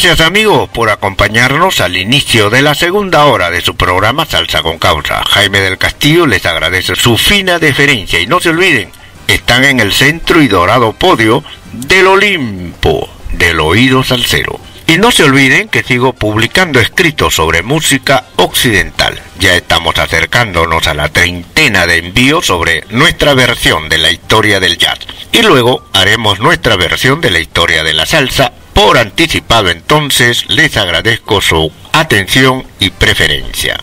Gracias, amigos, por acompañarnos al inicio de la segunda hora de su programa Salsa con Causa. Jaime del Castillo les agradece su fina deferencia y no se olviden, están en el centro y dorado podio del Olimpo del oído salsero. Y no se olviden que sigo publicando escritos sobre música occidental. Ya estamos acercándonos a la treintena de envíos sobre nuestra versión de la historia del jazz. Y luego haremos nuestra versión de la historia de la salsa. Por anticipado, entonces, les agradezco su atención y preferencia.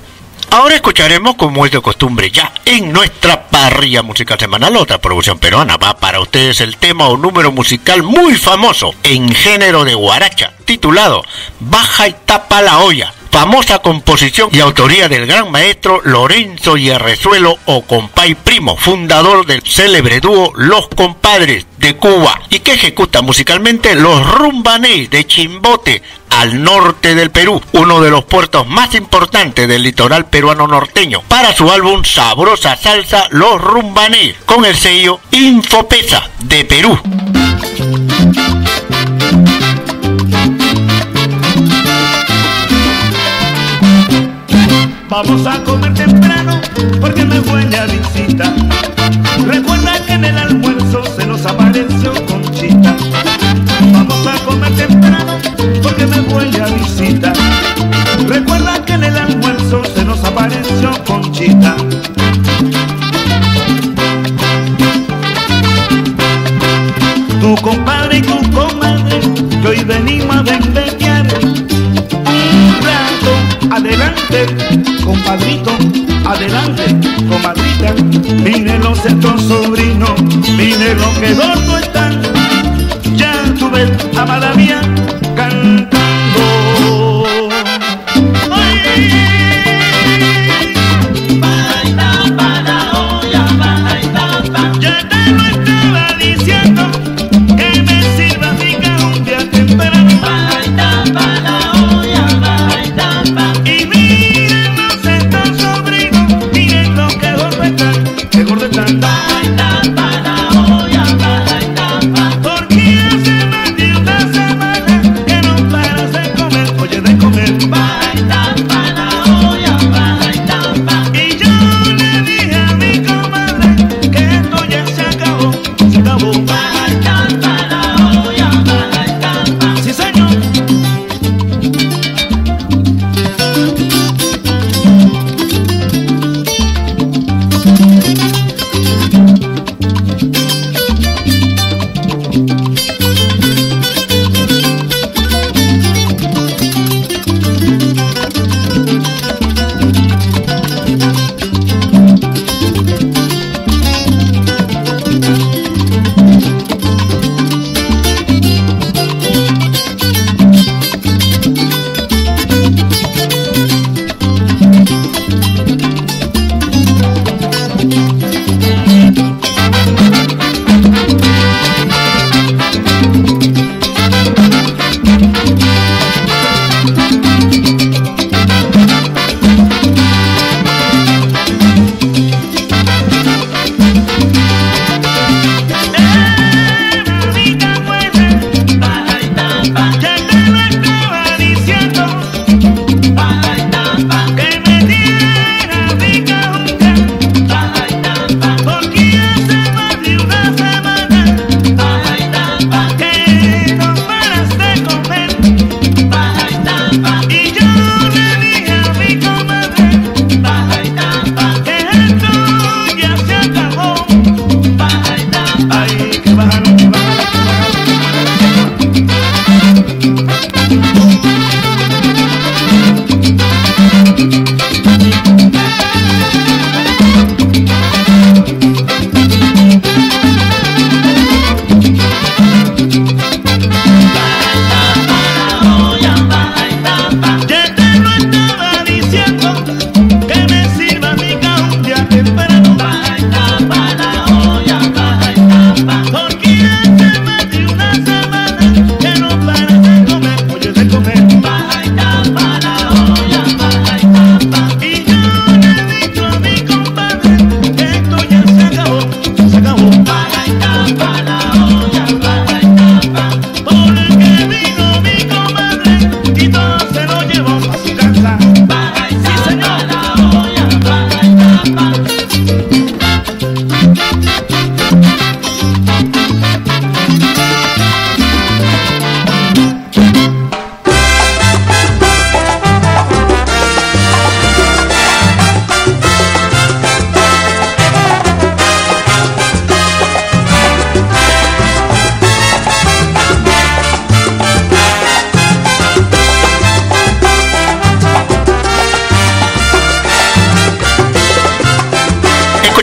Ahora escucharemos, como es de costumbre ya en nuestra parrilla musical semanal, otra producción peruana. Va para ustedes el tema o número musical muy famoso en género de guaracha, titulado Baja y tapa la olla, famosa composición y autoría del gran maestro Lorenzo Hierrezuelo o Compay Primo, fundador del célebre dúo Los Compadres de Cuba, y que ejecuta musicalmente Los Rumbanés de Chimbote, al norte del Perú, uno de los puertos más importantes del litoral peruano norteño, para su álbum Sabrosa Salsa Los Rumbanés, con el sello Infopesa de Perú. Vamos a comer temprano porque me fue de visita. Recuerda que en el almuerzo se nos apareció Conchita. Vamos a comer temprano porque me huele a visita. Recuerda que en el almuerzo se nos apareció Conchita. Tu compadre y tu comadre que hoy venimos a despeñar. Un rato adelante, compadrito, adelante, comadrita. Miren los estos sobrinos, miren lo que gordo están. Ya tú ves, amada mía, cantando. ¡Ay! Baja y tapa la olla, baja y tapa. Ya te lo estaba diciendo, que me sirva mi cajumbia temprano. Baja y tapa la olla, baja y tapa. Y miren los estos sobrinos, miren lo que gordo están, que gordo están. Baja y tapa la olla, baja y tapa. Porque hace más de una semana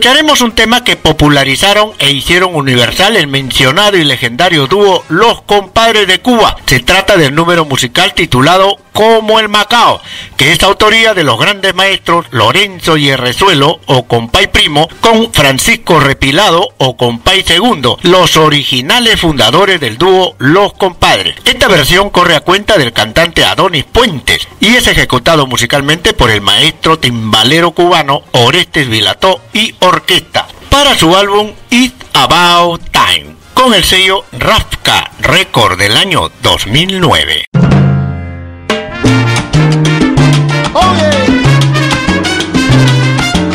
Escucharemos un tema que popularizaron e hicieron universal el mencionado y legendario dúo Los Compadres de Cuba. Se trata del número musical titulado Como el Macao, que es autoría de los grandes maestros Lorenzo Hierrezuelo o Compay Primo con Francisco Repilado o Compay Segundo, los originales fundadores del dúo Los Compadres. Esta versión corre a cuenta del cantante Adonis Puentes y es ejecutado musicalmente por el maestro timbalero cubano Orestes Vilató y orquesta para su álbum It's About Time con el sello Rafka Record del año 2009. Oye,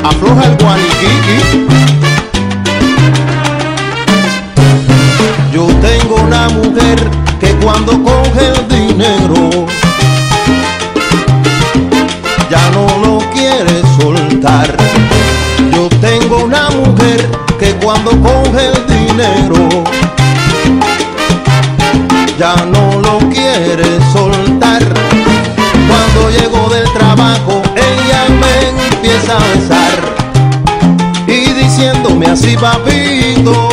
afloja el guaniquiqui. Yo tengo una mujer que cuando coge el dinero ya no lo quiere soltar. Yo tengo una mujer que cuando coge el dinero ya no lo quiere soltar. Cuando llego del trabajo ella me empieza a besar y diciéndome así, papito,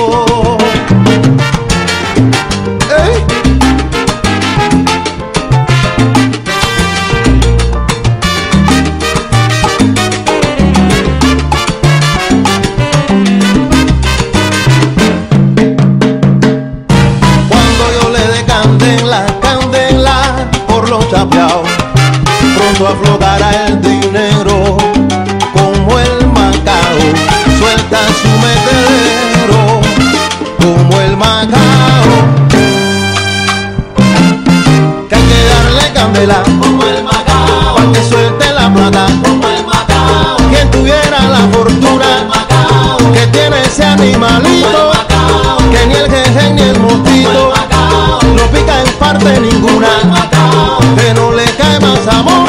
aflotará el dinero como el Macao. Suelta su metedero como el Macao. Que hay que darle candela como el Macao, para que suelte la plata como el Macao. Quien tuviera la fortuna Macao, que tiene ese animalito Macao, que ni el jeje ni el motito no pica en parte ninguna, que no le cae más amor.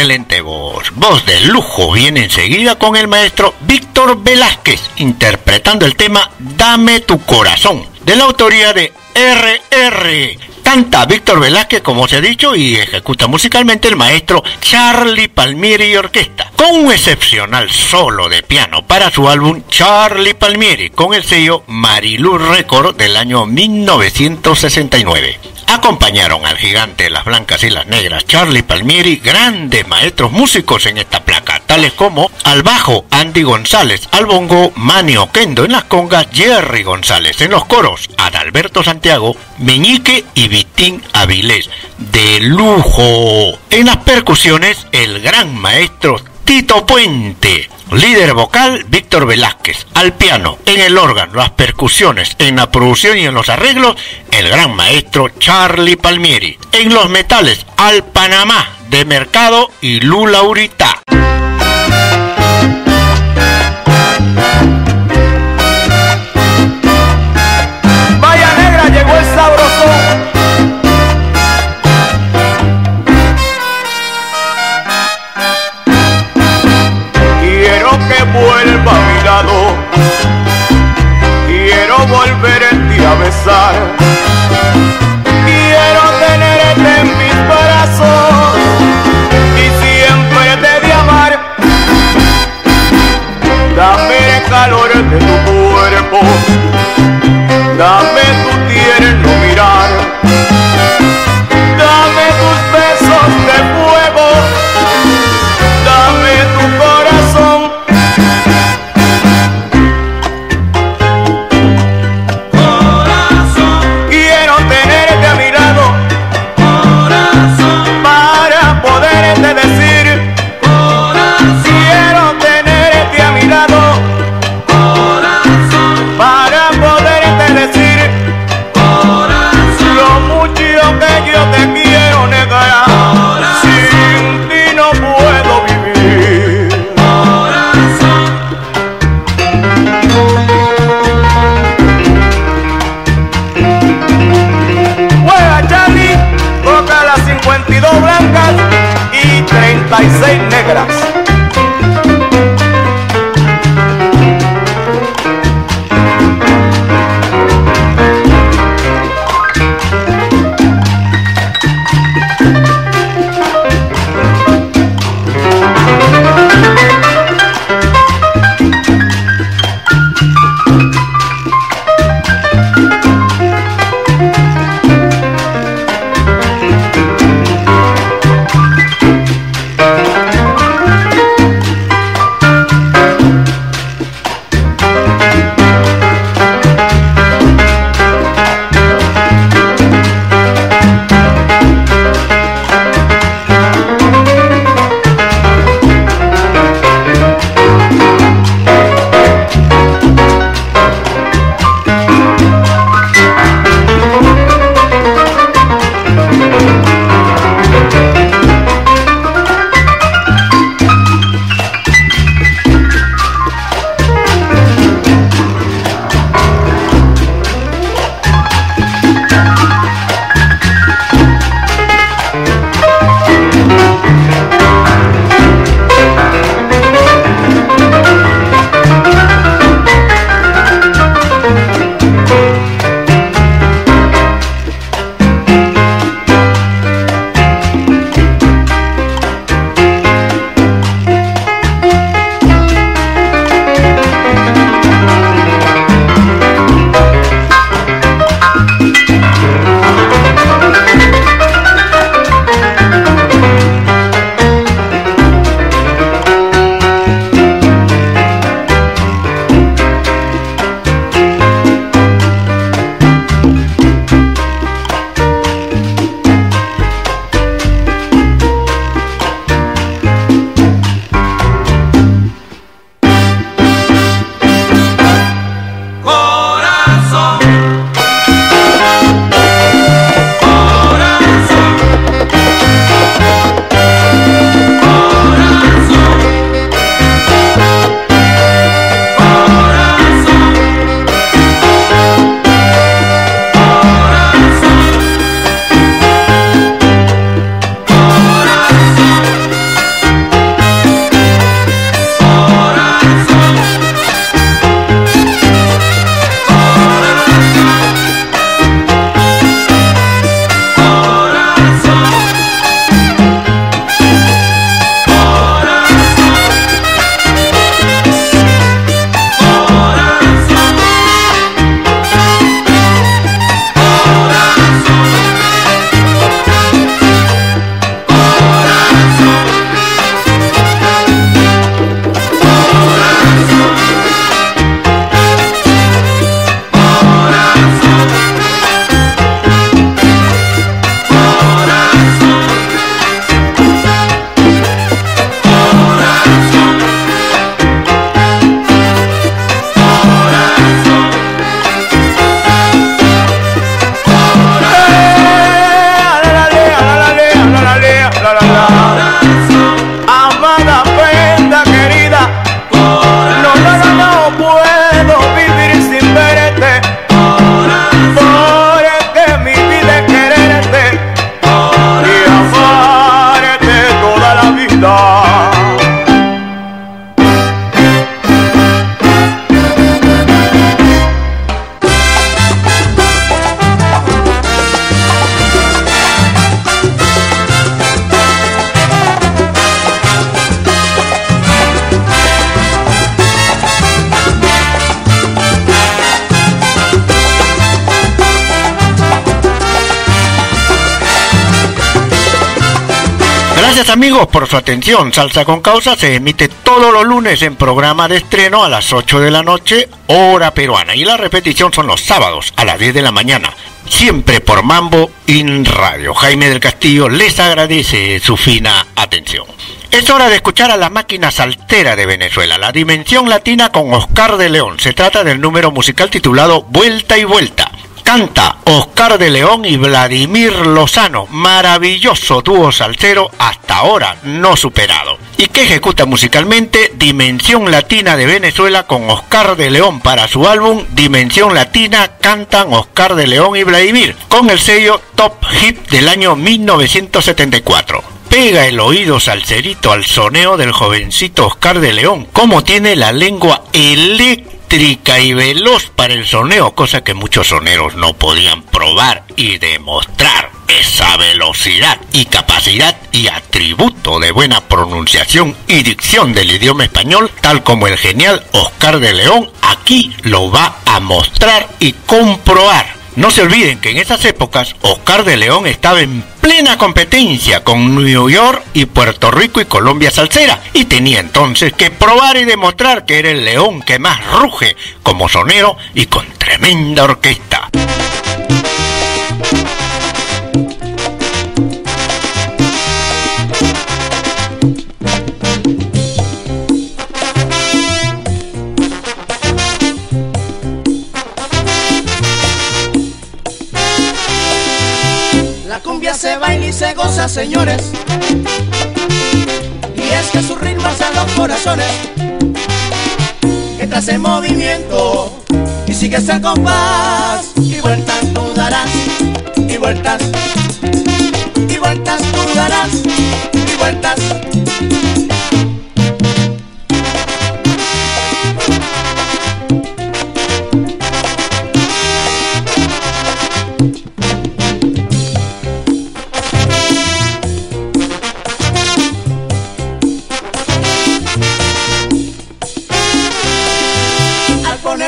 excelente voz, voz de lujo. Viene enseguida con el maestro Víctor Velázquez, interpretando el tema Dame tu corazón, de la autoría de RR. Canta Víctor Velázquez, como os he dicho, y ejecuta musicalmente el maestro Charlie Palmieri Orquesta, con un excepcional solo de piano para su álbum Charlie Palmieri, con el sello Marilú Record del año 1969. Acompañaron al gigante de las blancas y las negras, Charlie Palmieri, grandes maestros músicos en esta placa, tales como al bajo Andy González, al bongo Manny Oquendo, en las congas Jerry González, en los coros Adalberto Santiago, Meñique y Vitín Avilés. De lujo. En las percusiones, el gran maestro Tito Puente. Líder vocal, Víctor Velázquez. Al piano, en el órgano, las percusiones, en la producción y en los arreglos, el gran maestro Charlie Palmieri. En los metales, Al Panamá, de Mercado y Lula Urita. Vaya negra, llegó el sabrosón. Vuelva a mi lado, quiero volver en ti a besar, quiero tenerte en mis brazos y siempre te de amar. Dame el calor de tu cuerpo, dame tu tierno mirar, dame tus besos de fuego, dame tu corazón. Gracias amigos por su atención. Salsa con Causa se emite todos los lunes en programa de estreno a las 8 de la noche, hora peruana. Y la repetición son los sábados a las 10 de la mañana, siempre por Mambo Inn Radio. Jaime del Castillo les agradece su fina atención. Es hora de escuchar a la máquina saltera de Venezuela, la Dimensión Latina con Oscar de León. Se trata del número musical titulado Vuelta y Vuelta. Canta Oscar de León y Vladimir Lozano, maravilloso dúo salsero hasta ahora no superado. Y que ejecuta musicalmente Dimensión Latina de Venezuela con Oscar de León para su álbum Dimensión Latina cantan Oscar de León y Vladimir, con el sello Top Hip del año 1974. Pega el oído salserito al soneo del jovencito Oscar de León, como tiene la lengua eléctrica y veloz para el soneo, cosa que muchos soneros no podían probar y demostrar. Esa velocidad y capacidad y atributo de buena pronunciación y dicción del idioma español, tal como el genial Oscar de León, aquí lo va a mostrar y comprobar. No se olviden que en esas épocas Oscar de León estaba en plena competencia con New York y Puerto Rico y Colombia salsera, y tenía entonces que probar y demostrar que era el león que más ruge como sonero y con tremenda orquesta. Se baila y se goza, señores, y es que su ritmo alza los corazones, entras en movimiento y sigues el compás, y vueltas tú darás, y vueltas, y vueltas tú darás, y vueltas.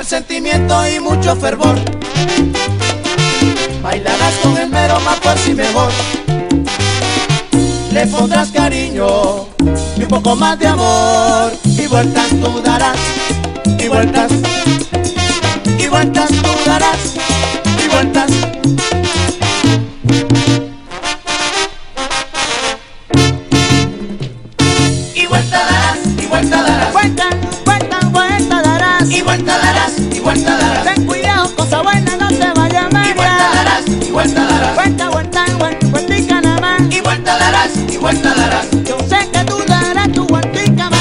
Sentimiento y mucho fervor, bailarás con esmero más fuerza y mejor, le pondrás cariño y un poco más de amor, y vueltas tú darás, y vueltas, y vueltas tú darás, y vueltas. Ten cuidado, cosa buena, no te vaya mal. Y vuelta darás, y vuelta darás. Vuelta, vuelta, vuelta, vueltica nada más. Y vuelta darás, y vuelta darás. Yo sé que tú darás tu vueltica, mamá.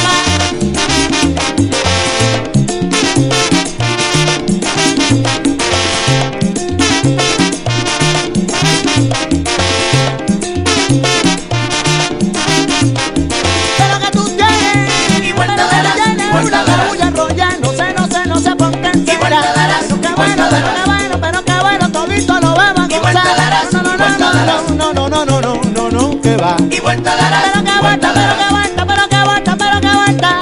Pero que tú tienes. Y vuelta darás, y vuelta darás. Una bulla roya, no sé por qué. Pero que bueno, todito lo vamos a gozar. No, no, no, no, no, no, no, no, no, que va. Y vuelta darás, pero que aguanta, pero que aguanta, pero que aguanta, pero que aguanta.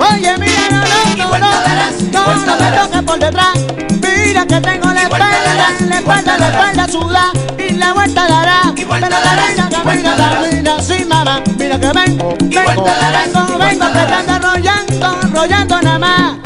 Oye, mira, no, me toques por detrás. Mira que tengo la espalda. La espalda suda y la vuelta dará. Y vuelta dará, camina, sí mamá. Mira que vengo, que te anda enrollando nada más.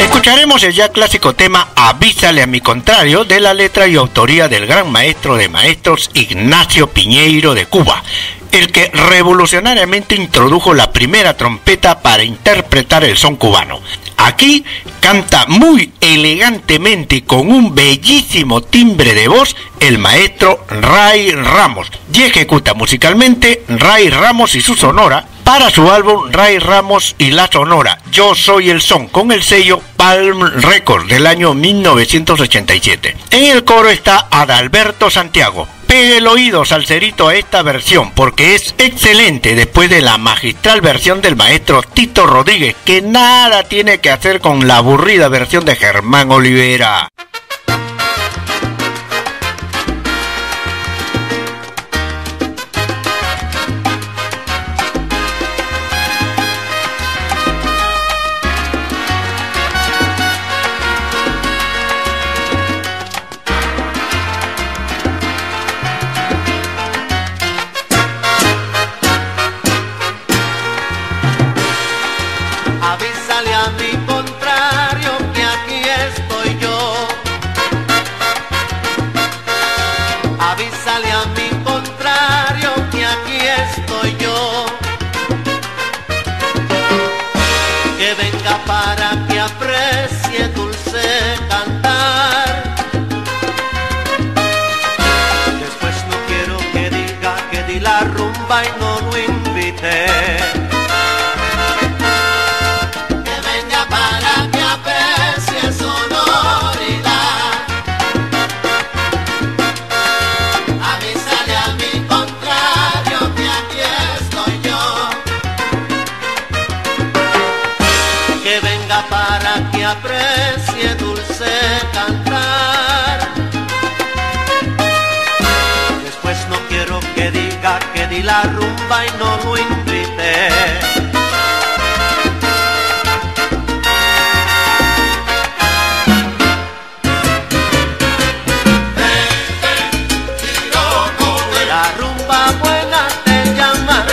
Escucharemos el ya clásico tema Avísale a mi contrario, de la letra y autoría del gran maestro de maestros Ignacio Piñeiro de Cuba, el que revolucionariamente introdujo la primera trompeta para interpretar el son cubano. Aquí canta muy elegantemente y con un bellísimo timbre de voz el maestro Ray Ramos, y ejecuta musicalmente Ray Ramos y su sonora para su álbum Ray Ramos y la Sonora, Yo Soy el Son, con el sello Palm Record del año 1987. En el coro está Adalberto Santiago. Pegue el oído, salserito, a esta versión porque es excelente después de la magistral versión del maestro Tito Rodríguez, que nada tiene que hacer con la aburrida versión de Germán Olivera. La rumba y no lo invité. La rumba buena te llama.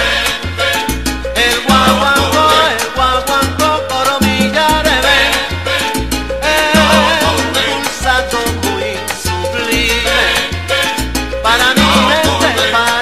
El guaguancó, el guaguancó, coro millareve. Un salto muy sublime para mi gente, para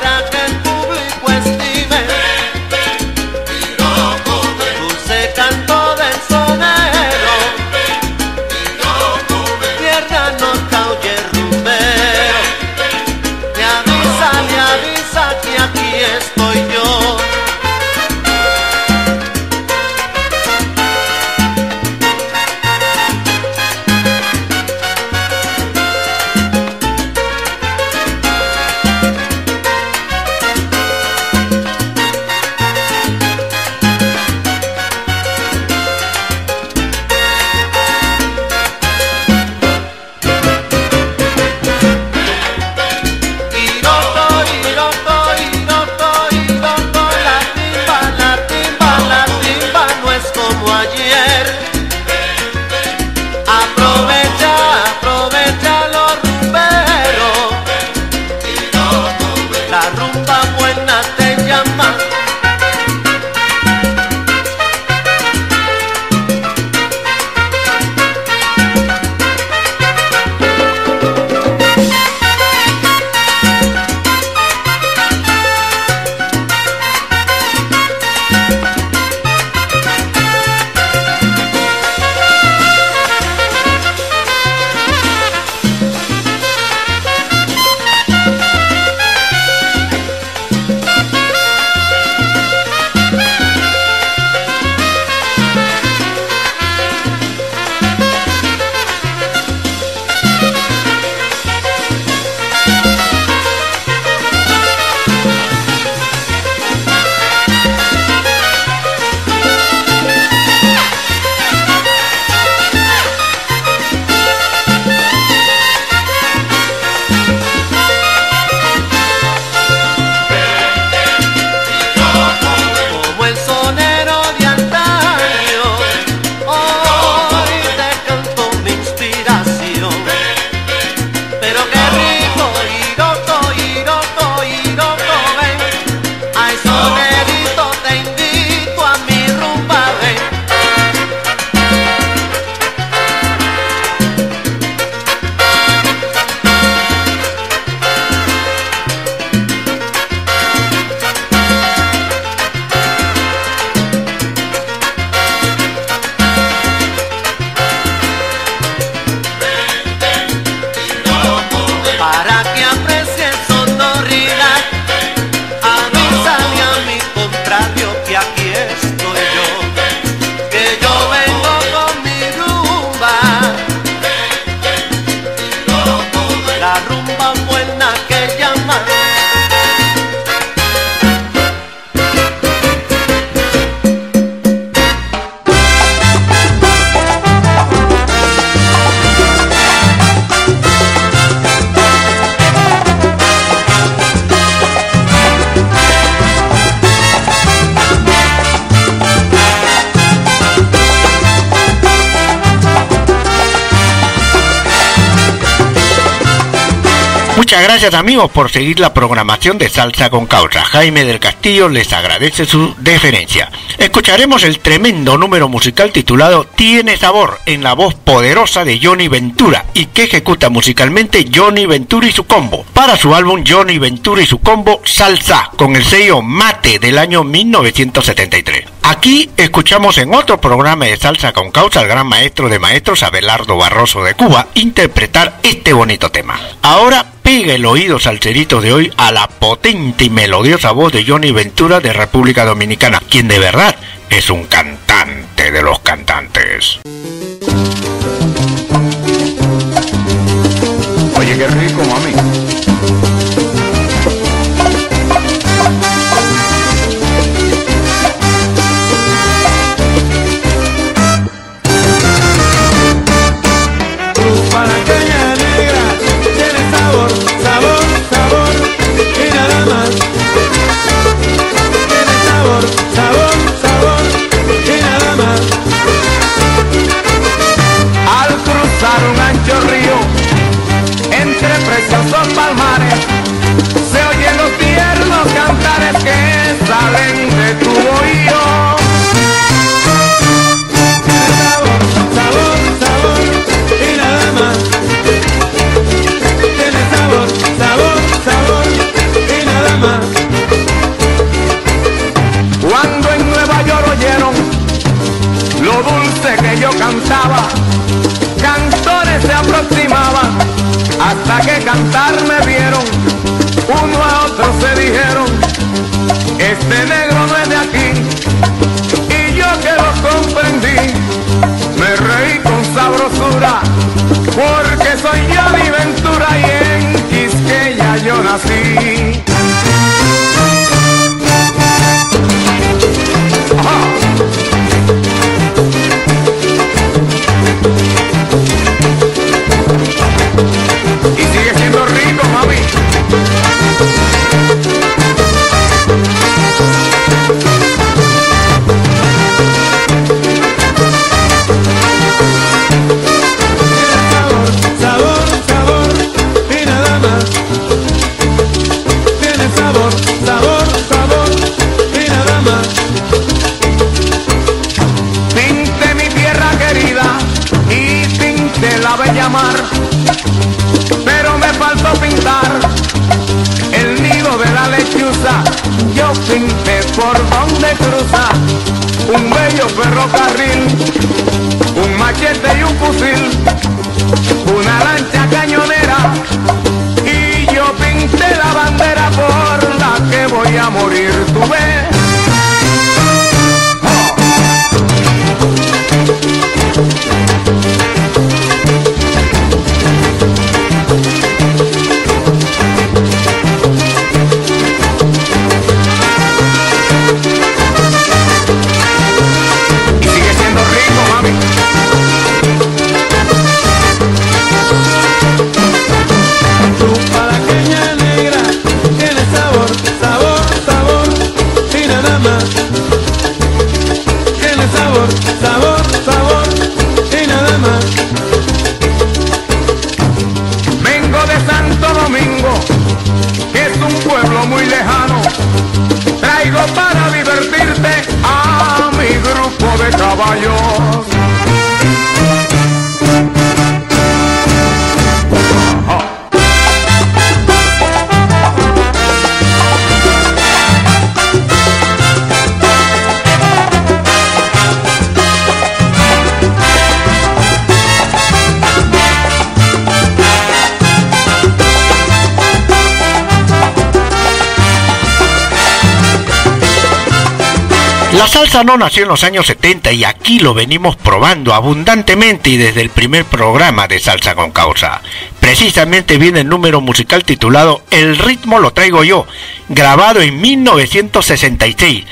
Muchas gracias amigos por seguir la programación de Salsa con Causa. Jaime del Castillo les agradece su deferencia. Escucharemos el tremendo número musical titulado Tiene Sabor, en la voz poderosa de Johnny Ventura, y que ejecuta musicalmente Johnny Ventura y su combo, para su álbum Johnny Ventura y su combo Salsa, con el sello Mate del año 1973. Aquí escuchamos en otro programa de Salsa con Causa al gran maestro de maestros Abelardo Barroso de Cuba interpretar este bonito tema. Ahora pega el oído salserito de hoy a la potente y melodiosa voz de Johnny Ventura de República Dominicana, quien de verdad es un cantante de los cantantes. Oye, qué rico, mami. La salsa no nació en los años 70 y aquí lo venimos probando abundantemente y desde el primer programa de Salsa con Causa. Precisamente viene el número musical titulado El ritmo lo traigo yo, grabado en 1966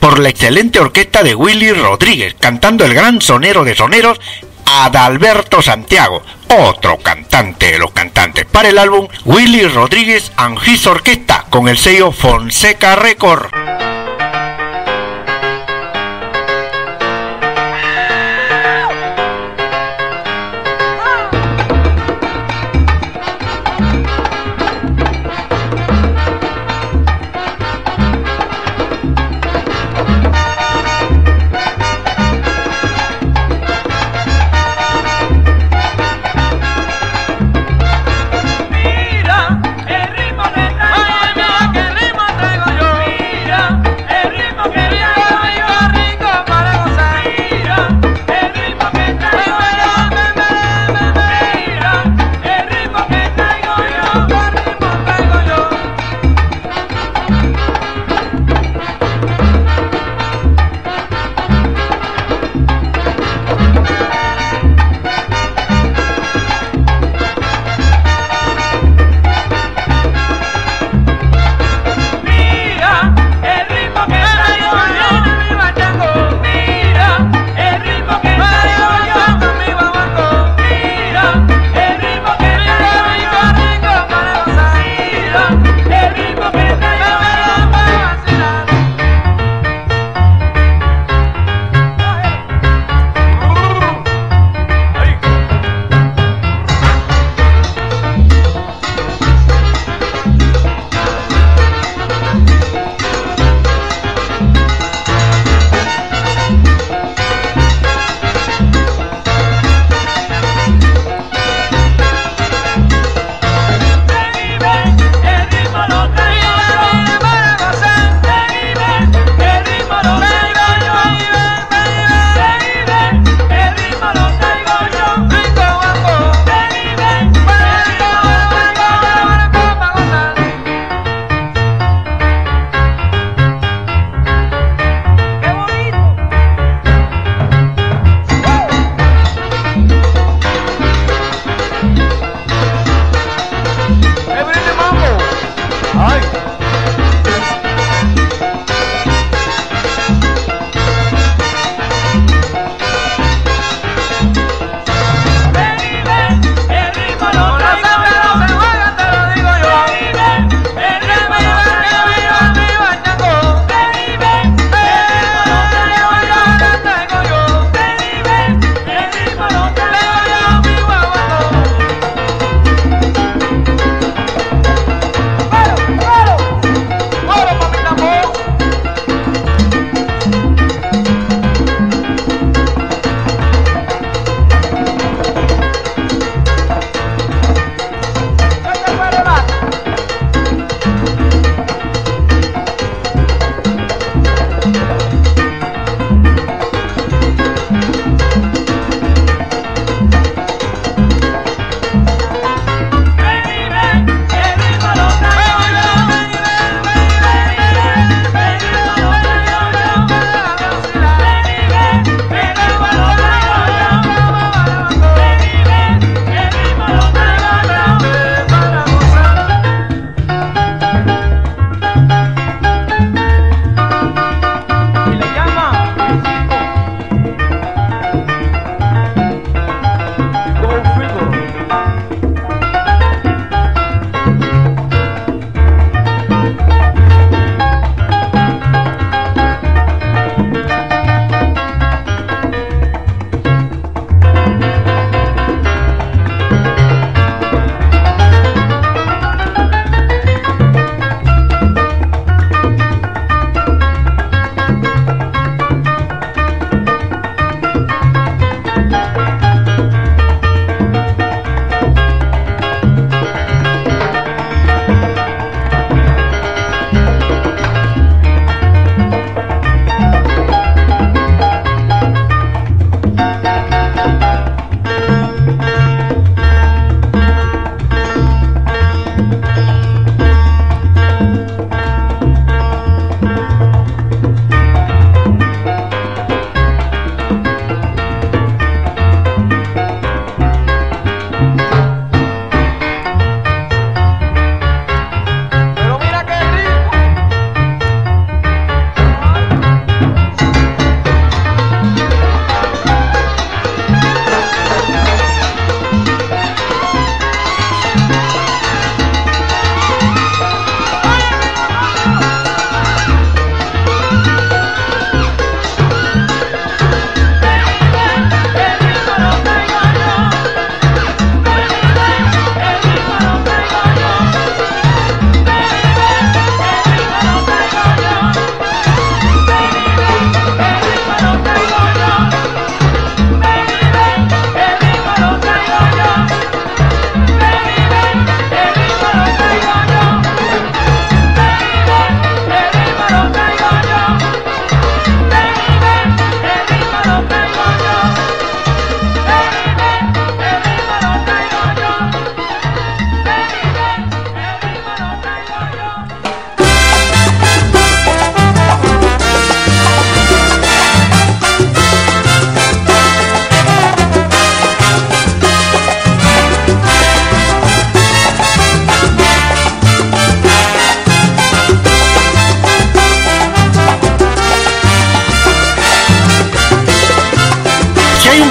por la excelente orquesta de Willy Rodríguez, cantando el gran sonero de soneros Adalberto Santiago, otro cantante de los cantantes, para el álbum Willy Rodríguez and His Orquesta, con el sello Fonseca Record.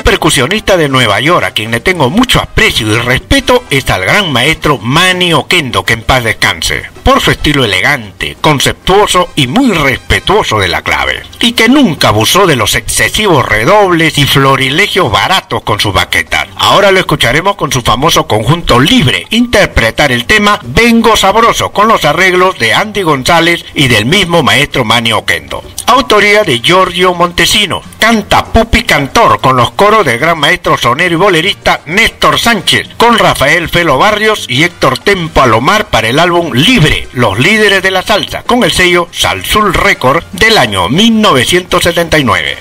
percusionista de Nueva York, a quien le tengo mucho aprecio y respeto, es al gran maestro Manny Oquendo, que en paz descanse, por su estilo elegante, conceptuoso y muy respetuoso de la clave, y que nunca abusó de los excesivos redobles y florilegios baratos con sus baquetas. Ahora lo escucharemos con su famoso conjunto Libre interpretar el tema Vengo Sabroso, con los arreglos de Andy González y del mismo maestro Manny Oquendo, autoría de Giorgio Montesino. Canta Pupi Cantor, con los coros del gran maestro sonero y bolerista Néstor Sánchez, con Rafael Felo Barrios y Héctor Tempo Alomar, para el álbum Libre, Los Líderes de la Salsa, con el sello Salsul Record del año 1979.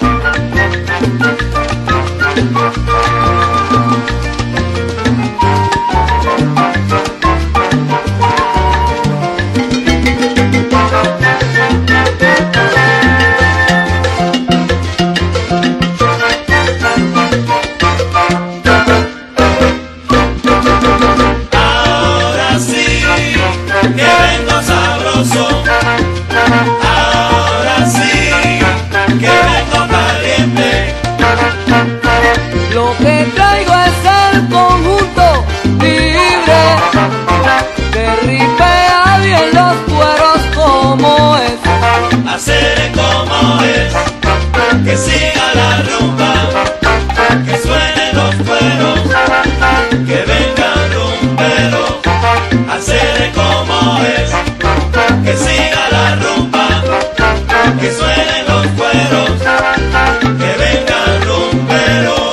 Hacer como es, que siga la rumba, que suenen los cueros, que vengan rumberos. Hacer como es, que siga la rumba, que suenen los cueros, que vengan rumberos.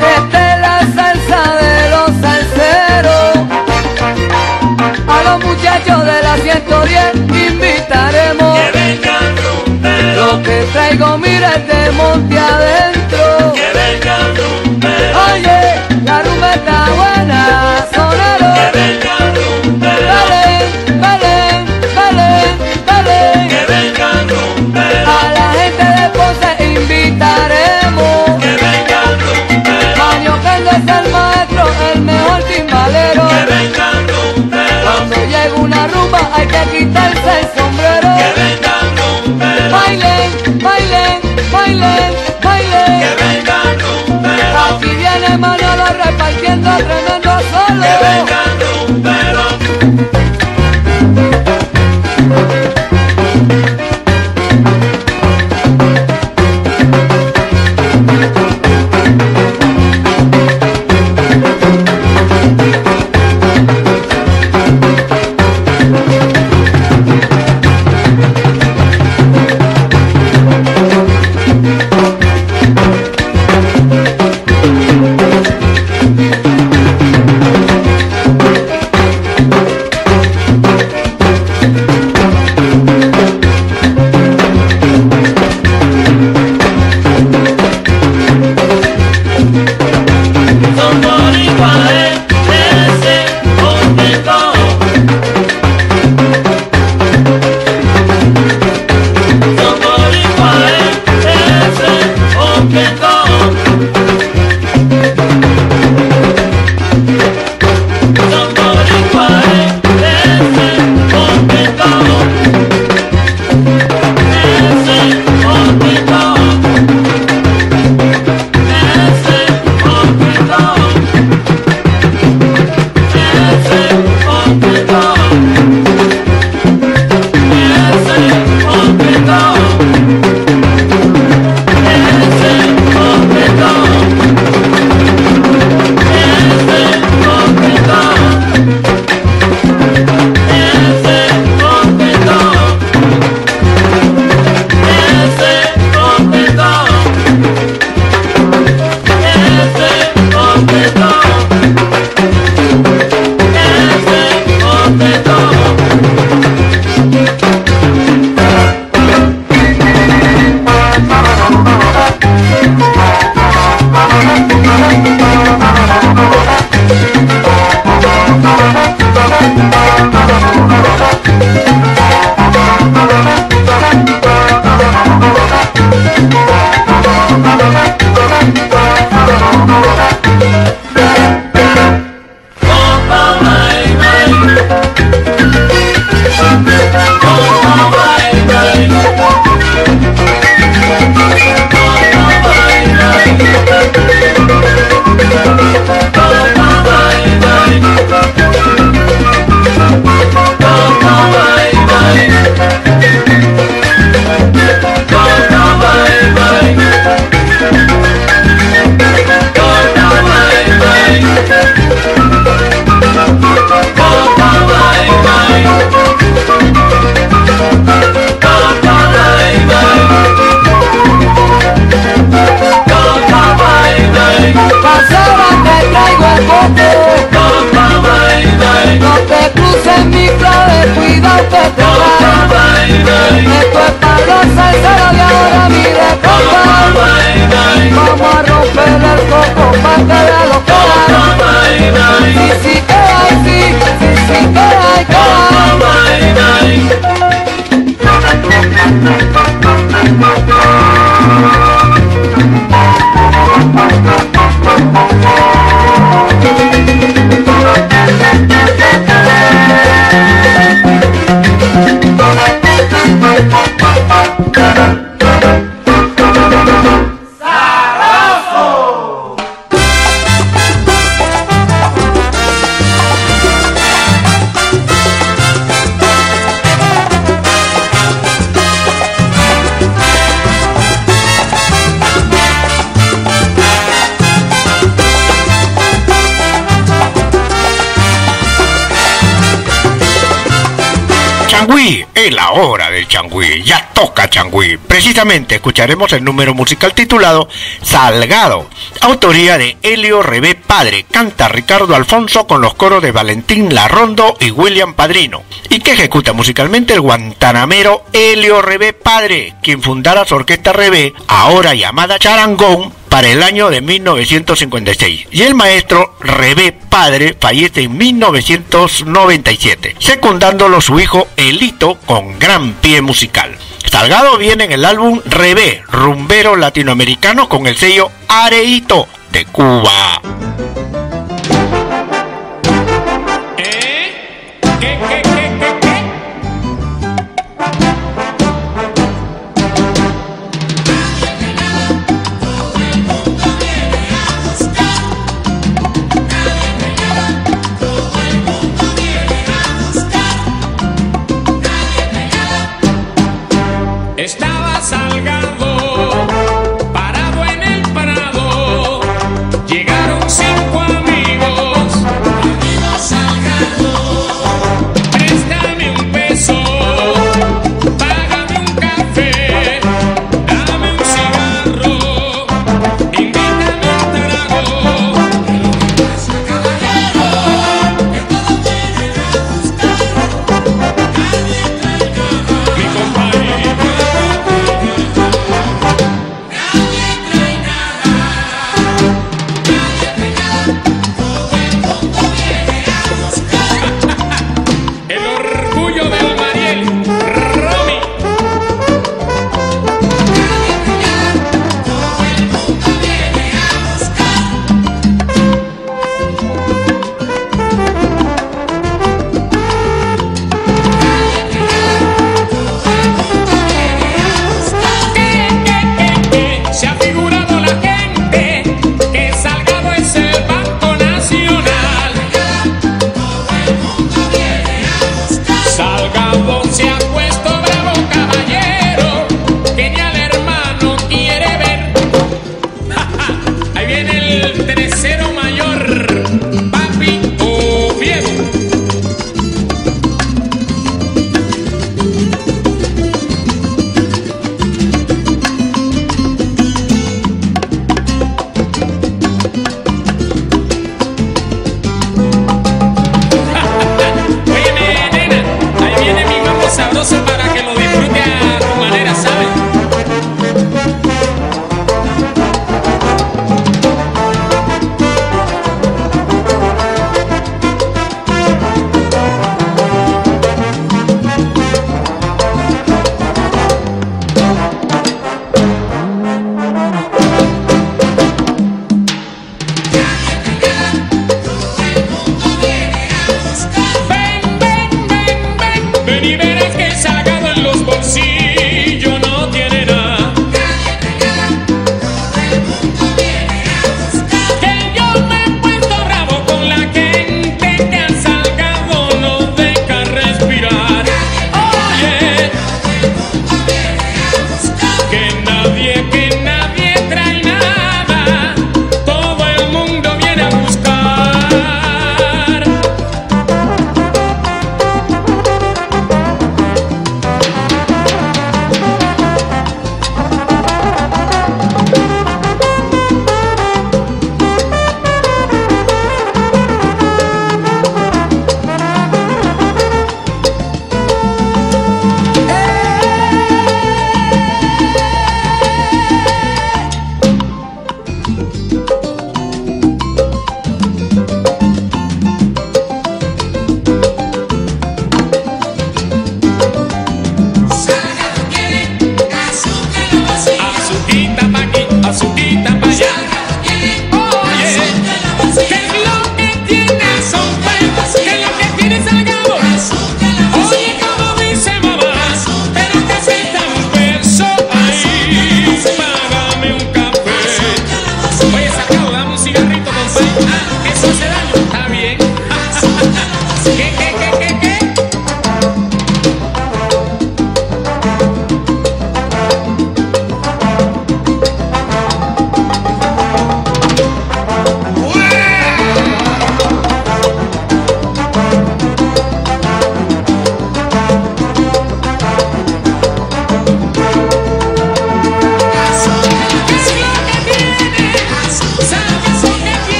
Esta es la salsa de los salseros, a los muchachos de la 110. Que traigo, mira, este monte adentro. Que venga rumbero. Oye, la rumba está buena, sonero. Que venga rumbero. Vale, vale, vale, vale. Que venga rumbero. A la gente de Ponce invitaremos. Que venga rumbero. Manny Oquendo es el maestro, el mejor timbalero. Que venga rumbero. Cuando llega una rumba hay que quitarse el sombrero. Que venga rumbero. Baile. Bailen, bailen, bailen. Que vengan rumberos. Aquí viene Manolo repartiendo tremendo solo. Que vengan rumberos. en mi clave, cuidado que te va. Esto es para los salseros de ahora, mire compa. Vamos a romper el coco, parte de los caras. Si, si, que hay, si, si, si, que hay, Changüí, es la hora del changüí, ya toca changüí. Precisamente escucharemos el número musical titulado Salgado, autoría de Elio Rebé Padre, canta Ricardo Alfonso con los coros de Valentín Larrondo y William Padrino, y que ejecuta musicalmente el guantanamero Elio Rebé Padre, quien fundara su orquesta Rebé, ahora llamada Charangón, para el año de 1956, y el maestro Rebé Padre fallece en 1997, secundándolo su hijo Elito con gran pie musical. Salgado viene en el álbum Rebé, rumberos latinoamericanos con el sello Areíto de Cuba. Estaba salgado, parado en el prado, llegaron 5 amigos. Amigo salgado, préstame un peso, págame un café, dame un cigarro, invítame un trago. Pasa caballero, que todo tiene que gustar, nadie traiga mi compañero. Salga.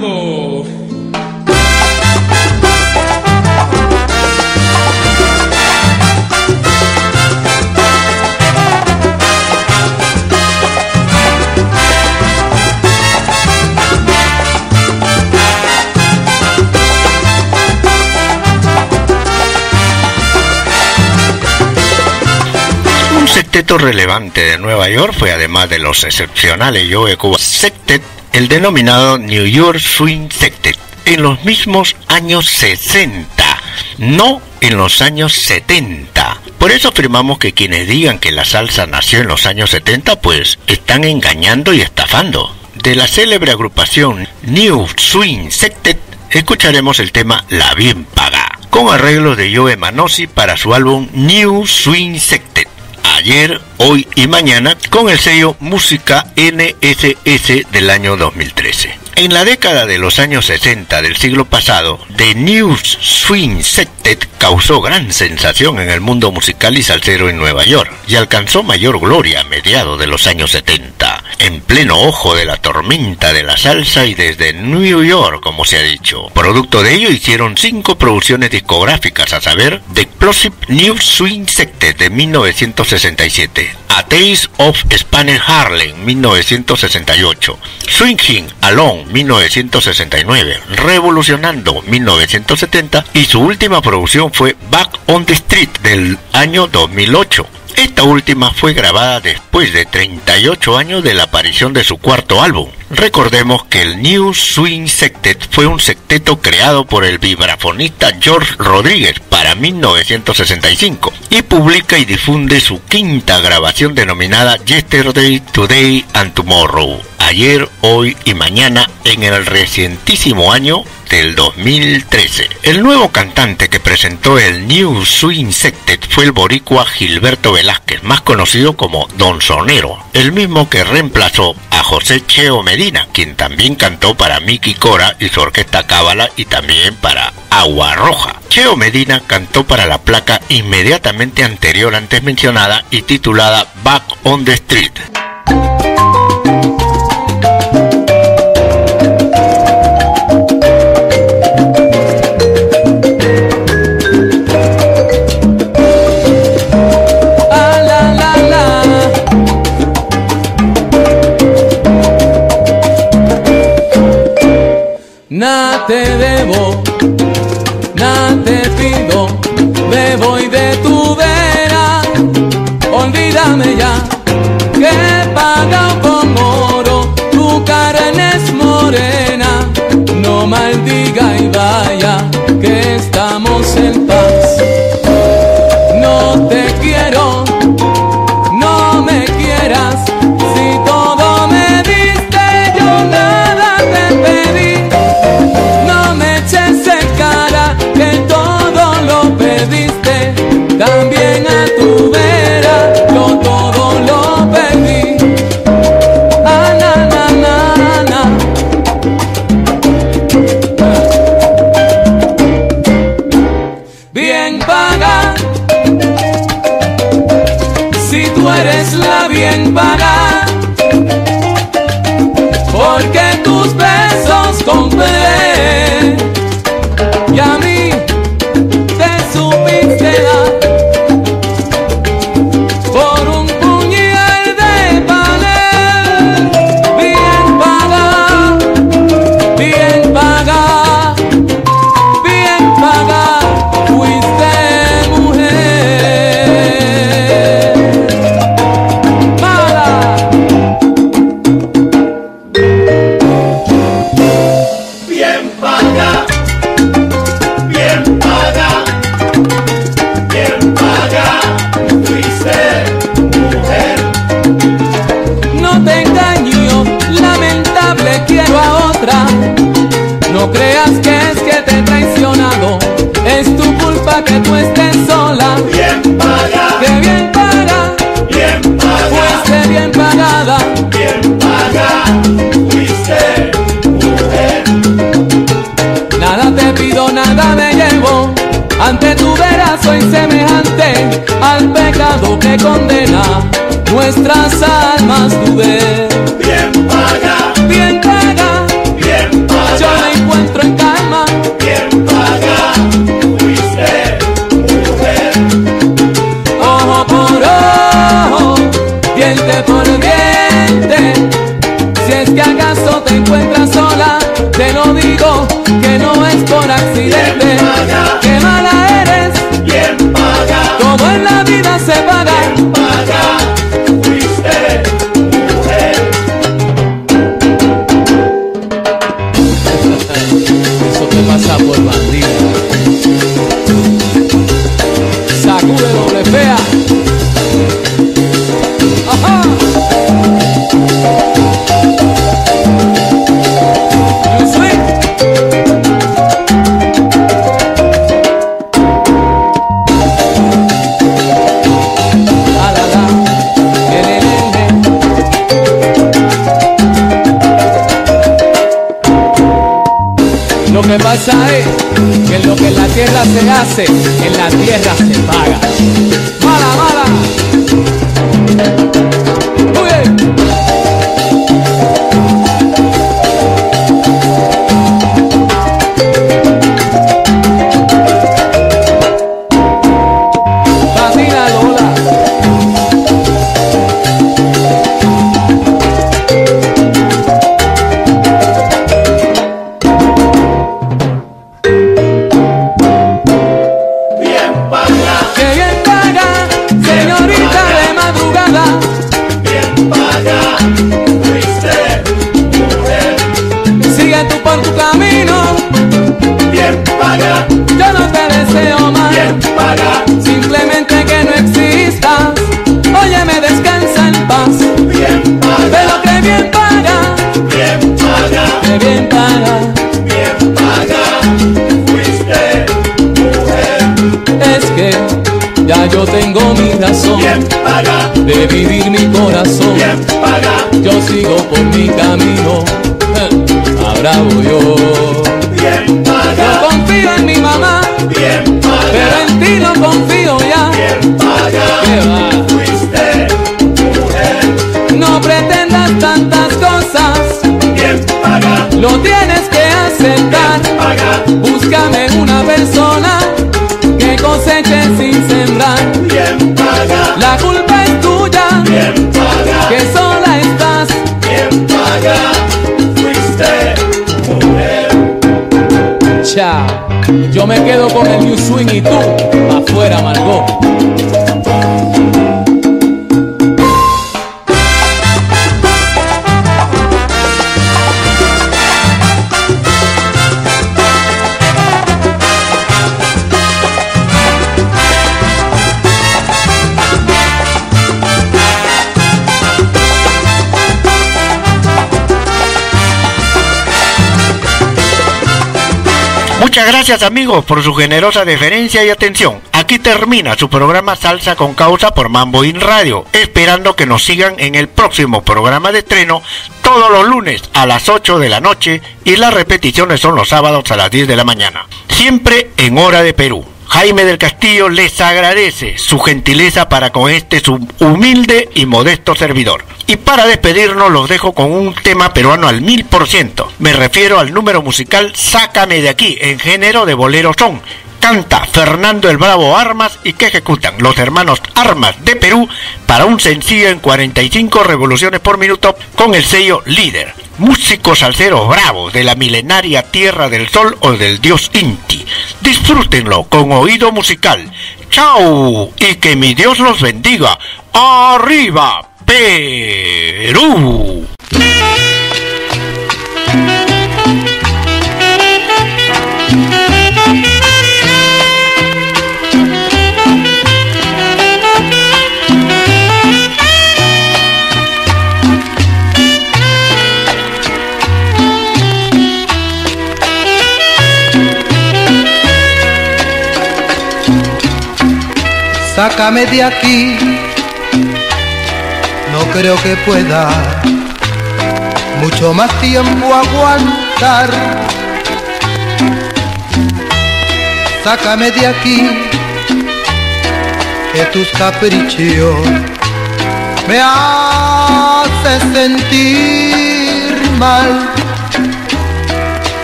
Fernando. Un septeto relevante de Nueva York fue, además de los excepcionales Joe Cuba Septet, el denominado New York Swing Septet, en los mismos años 60, no en los años 70. Por eso afirmamos que quienes digan que la salsa nació en los años 70, pues están engañando y estafando. De la célebre agrupación New Swing Septet, escucharemos el tema La Bien Paga, con arreglos de Joe Manozzi para su álbum New Swing Septet, Ayer, Hoy y Mañana, con el sello Música NSS del año 2013. En la década de los años 60 del siglo pasado, The New Swing Septet causó gran sensación en el mundo musical y salsero en Nueva York, y alcanzó mayor gloria a mediados de los años 70, en pleno ojo de la tormenta de la salsa y desde New York, como se ha dicho. Producto de ello hicieron 5 producciones discográficas, a saber, The Explosive New Swing Septet de 1967, A Taste of Spanish Harlem 1968, Swinging Alone 1969, Revolucionando 1970, y su última producción fue Back on the Street del año 2008. Esta última fue grabada después de 38 años de la aparición de su cuarto álbum. Recordemos que el New Swing Septet fue un septeto creado por el vibrafonista George Rodríguez para 1965 y publica y difunde su quinta grabación denominada Yesterday, Today and Tomorrow, Ayer, Hoy y Mañana, en el recientísimo año del 2013. El nuevo cantante que presentó el New Swing Septet fue el boricua Gilberto Velázquez, más conocido como Don Sonero, el mismo que reemplazó a José Cheo Medina, quien también cantó para Mickey Cora y su orquesta Cábala, y también para Agua Roja. Cheo Medina cantó para la placa inmediatamente anterior antes mencionada y titulada Back on the Street. Nada te debo, nada te pido, me voy de tu vera, olvídame ya, que he pagado con oro, tu carne es morena, no maldiga y vaya, que estamos en paz. No te quiero, no me quieras, si todo me diste, yo nada te pedí. También a tu vera yo todo lo perdí. Ah, na, na, na, na. Bien paga, si tú eres la bien paga, porque tus besos compré y a mí te supiste dar. No creas que es que te he traicionado, es tu culpa que tú estés sola. Bien paga, que bien paga, bien paga, fuiste bien pagada, bien paga, fuiste mujer. Nada te pido, nada me llevo, ante tu vera soy semejante al pecado que condena nuestras almas, tu ver. Bien paga, bien paga, bien paga. rico, que no es por accidente. Bien paga. Qué mala eres, bien paga. Todo en la vida se paga. Bien paga. Fuiste mujer. Eso te pasa por bandido. Sacude doble fea. Ajá. Lo que pasa es que lo que en la tierra se hace, en la tierra se paga. ¡Mala, mala! ¡Muy bien! Patina Lola. Yo tengo mi razón, bien paga, de vivir mi corazón, bien paga. Yo sigo por mi camino, ahora voy yo, bien paga. Yo confío en mi mamá, bien paga, pero en ti no confío ya, bien paga. ¿Qué va? Fuiste mujer. No pretendas tantas cosas, bien paga. Lo tienes que aceptar, bien paga. Búscame una persona que coseche sin sembrar. Bien paga. La culpa es tuya. Bien paga. Que sola estás. Bien paga. Fuiste mujer. Chao. Yo me quedo con el New Swing y tú afuera, Margot. Muchas gracias amigos por su generosa deferencia y atención. Aquí termina su programa Salsa con Causa por Mambo Inn Radio, esperando que nos sigan en el próximo programa de estreno todos los lunes a las 8 de la noche y las repeticiones son los sábados a las 10 de la mañana, siempre en hora de Perú. Jaime del Castillo les agradece su gentileza para con este su humilde y modesto servidor. Y para despedirnos los dejo con un tema peruano al 1000%. Me refiero al número musical Sácame de Aquí, en género de bolero son. Canta Fernando el Bravo Armas y que ejecutan los hermanos Armas de Perú para un sencillo en 45 revoluciones por minuto con el sello Líder. Músicos salseros bravos de la milenaria Tierra del Sol o del dios Inti. Disfrútenlo con oído musical. ¡Chao! Y que mi Dios los bendiga. ¡Arriba, Perú! Sácame de aquí, no creo que pueda mucho más tiempo aguantar. Sácame de aquí, que tus caprichos me hacen sentir mal.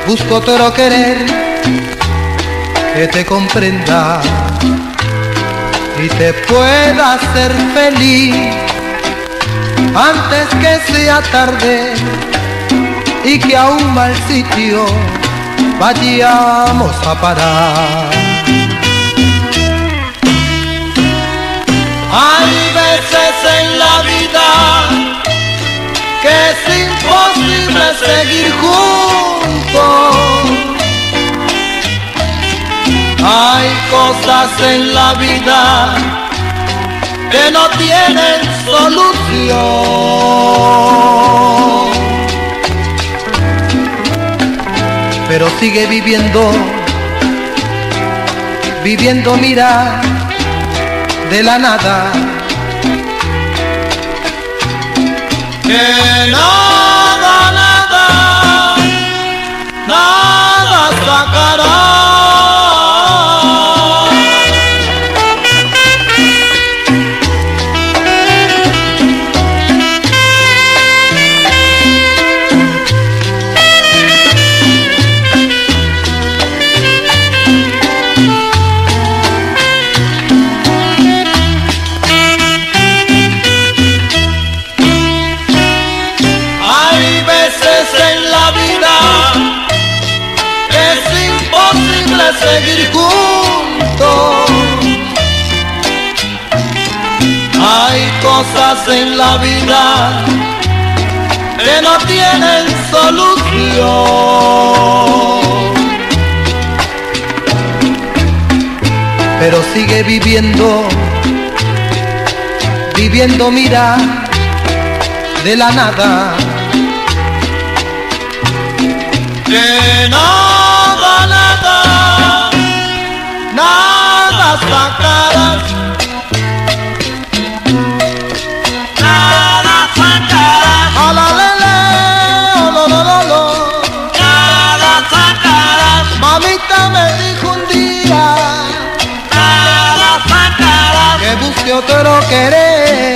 Busco otro querer que te comprenda y te pueda hacer feliz antes que sea tarde y que a un mal sitio vayamos a parar. Hay veces en la vida que es imposible seguir juntos. Hay cosas en la vida que no tienen solución. Pero sigue viviendo, viviendo, mira, de la nada. Que nada, nada, nada sacará. Seguir juntos. Hay cosas en la vida que no tienen solución. Pero sigue viviendo, viviendo, mira, de la nada. De nada, nada. Nada sacarás, nada sacarás, olalele, ololololo, nada sacarás. Mamita me dijo un día, nada sacarás, que busque otro querer.